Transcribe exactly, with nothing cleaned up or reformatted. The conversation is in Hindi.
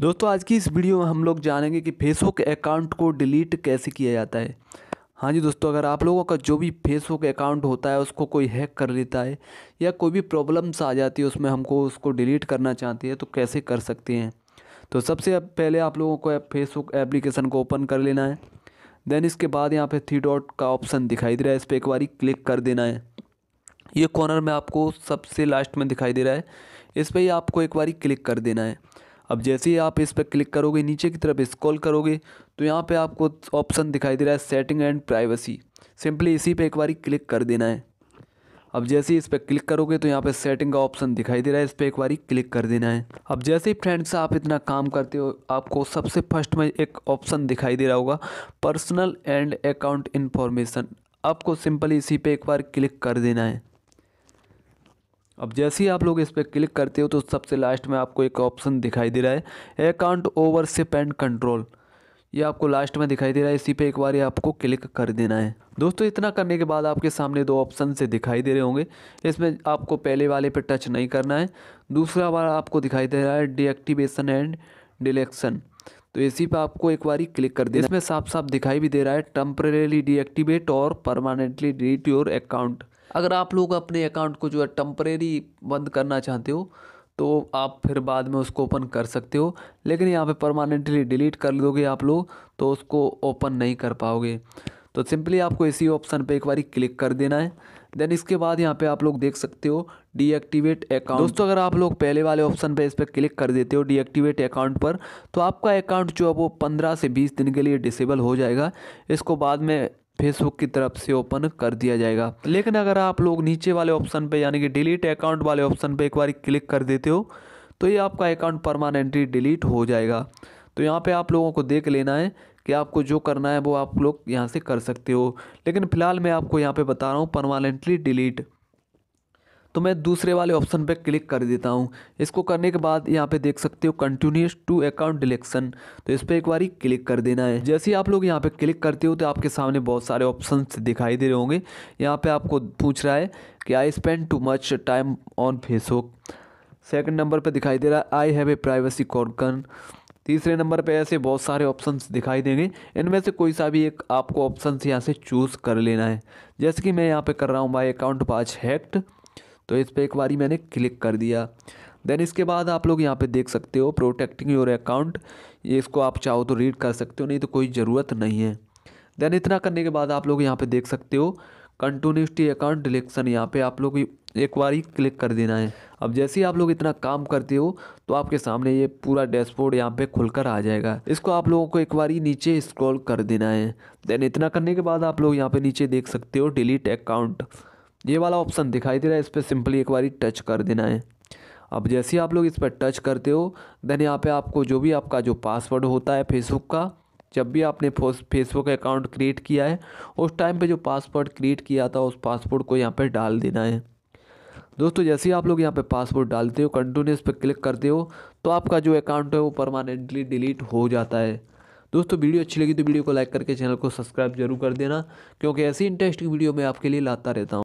दोस्तों आज की इस वीडियो में हम लोग जानेंगे कि फेसबुक अकाउंट को डिलीट कैसे किया जाता है। हाँ जी दोस्तों, अगर आप लोगों का जो भी फेसबुक अकाउंट होता है उसको कोई हैक कर लेता है या कोई भी प्रॉब्लम्स आ जाती है, उसमें हमको उसको डिलीट करना चाहते हैं तो कैसे कर सकते हैं। तो सबसे पहले आप लोगों को फेसबुक एप्लीकेशन को ओपन कर लेना है। देन इसके बाद यहाँ पे थ्री डॉट का ऑप्शन दिखाई दे रहा है, इस पर एक बार क्लिक कर देना है। ये कॉर्नर में आपको सबसे लास्ट में दिखाई दे रहा है, इस पर ही आपको एक बार क्लिक कर देना है। अब जैसे ही आप इस पर क्लिक करोगे, नीचे की तरफ स्क्रॉल करोगे तो यहाँ पे आपको ऑप्शन दिखाई दे रहा है सेटिंग एंड प्राइवेसी। सिंपली इसी पे एक बार क्लिक कर देना है। अब जैसे ही इस पर क्लिक करोगे तो यहाँ पे सेटिंग का ऑप्शन दिखाई दे रहा है, इस पर एक बार क्लिक कर देना है। अब जैसे ही फ्रेंड्स आप इतना काम करते हो, आपको सबसे फर्स्ट में एक ऑप्शन दिखाई दे रहा होगा पर्सनल एंड अकाउंट इन्फॉर्मेशन। आपको सिंपली इसी पर एक बार क्लिक कर देना है। अब जैसे ही आप लोग इस पर क्लिक करते हो तो सबसे लास्ट में आपको एक ऑप्शन दिखाई दे रहा है अकाउंट ओवरशिप एंड कंट्रोल, ये आपको लास्ट में दिखाई दे रहा है, इसी पे एक बार आपको क्लिक कर देना है। दोस्तों इतना करने के बाद आपके सामने दो ऑप्शन से दिखाई दे रहे होंगे, इसमें आपको पहले वाले पे टच नहीं करना है। दूसरा बार आपको दिखाई दे रहा है डीएक्टिवेशन एंड डिलेक्शन, तो इसी पे आपको एक बार क्लिक कर देना है। इसमें साफ साफ दिखाई भी दे रहा है टेम्परेली डीएक्टिवेट और परमानेंटली डिलीट योर अकाउंट। अगर आप लोग अपने अकाउंट को जो है टेम्परेरी बंद करना चाहते हो तो आप फिर बाद में उसको ओपन कर सकते हो, लेकिन यहाँ पे परमानेंटली डिलीट कर दोगे आप लोग तो उसको ओपन नहीं कर पाओगे। तो सिंपली आपको इसी ऑप्शन पे एक बार क्लिक कर देना है। देन इसके बाद यहाँ पे आप लोग देख सकते हो डीएक्टिवेट अकाउंट। दोस्तों अगर आप लोग पहले वाले ऑप्शन पे इस पर क्लिक कर देते हो डीएक्टिवेट अकाउंट पर, तो आपका अकाउंट जो है वो पंद्रह से बीस दिन के लिए डिसेबल हो जाएगा। इसको बाद में फेसबुक की तरफ से ओपन कर दिया जाएगा। लेकिन अगर आप लोग नीचे वाले ऑप्शन पे यानी कि डिलीट अकाउंट वाले ऑप्शन पे एक बार क्लिक कर देते हो तो ये आपका अकाउंट परमानेंटली डिलीट हो जाएगा। तो यहाँ पे आप लोगों को देख लेना है कि आपको जो करना है वो आप लोग यहाँ से कर सकते हो, लेकिन फ़िलहाल मैं आपको यहाँ पे बता रहा हूँ परमानेंटली डिलीट। तो मैं दूसरे वाले ऑप्शन पर क्लिक कर देता हूँ। इसको करने के बाद यहाँ पे देख सकते हो कंटिन्यूस टू अकाउंट डिलेक्शन, तो इस पर एक बार क्लिक कर देना है। जैसे ही आप लोग यहाँ पे क्लिक करते हो तो आपके सामने बहुत सारे ऑप्शन दिखाई दे रहे होंगे। यहाँ पे आपको पूछ रहा है कि I spend too much time on Facebook, second number पर दिखाई दे रहा है आई हैव ए प्राइवेसी कॉर्कन, तीसरे नंबर पे ऐसे बहुत सारे ऑप्शंस दिखाई देंगे। इनमें से कोई सा भी एक आपको ऑप्शंस यहाँ से चूज़ कर लेना है। जैसे कि मैं यहाँ पे कर रहा हूँ माई अकाउंट वाज हैक्ड, तो इस पर एक बारी मैंने क्लिक कर दिया। देन इसके बाद आप लोग यहाँ पे देख सकते हो प्रोटेक्टिंग योर अकाउंट, ये इसको आप चाहो तो रीड कर सकते हो, नहीं तो कोई ज़रूरत नहीं है। देन इतना करने के बाद आप लोग यहाँ पे देख सकते हो कंटिन्यूटी अकाउंट डिलेक्शन, यहाँ पे आप लोग एक बार ही क्लिक कर देना है। अब जैसे ही आप लोग इतना काम करते हो तो आपके सामने ये पूरा डैशबोर्ड यहाँ पे खुलकर आ जाएगा। इसको आप लोगों को एक बार ही नीचे स्क्रॉल कर देना है। देन इतना करने के बाद आप लोग यहाँ पे नीचे देख सकते हो डिलीट अकाउंट, ये वाला ऑप्शन दिखाई दे रहा है, इस पर सिंपली एक बार टच कर देना है। अब जैसे ही आप लोग इस पर टच करते हो देन यहाँ पे आपको जो भी आपका जो पासवर्ड होता है फेसबुक का, जब भी आपने फेसबुक अकाउंट क्रिएट किया है उस टाइम पे जो पासवर्ड क्रिएट किया था उस पासवर्ड को यहाँ पे डाल देना है। दोस्तों जैसे ही आप लोग यहाँ पे पासवर्ड डालते हो, कंटिन्यूस पे क्लिक करते हो तो आपका जो अकाउंट है वो परमानेंटली डिलीट हो जाता है। दोस्तों वीडियो अच्छी लगी तो वीडियो को लाइक करके चैनल को सब्सक्राइब जरूर कर देना, क्योंकि ऐसी इंटरेस्टिंग वीडियो मैं आपके लिए लाता रहता हूँ।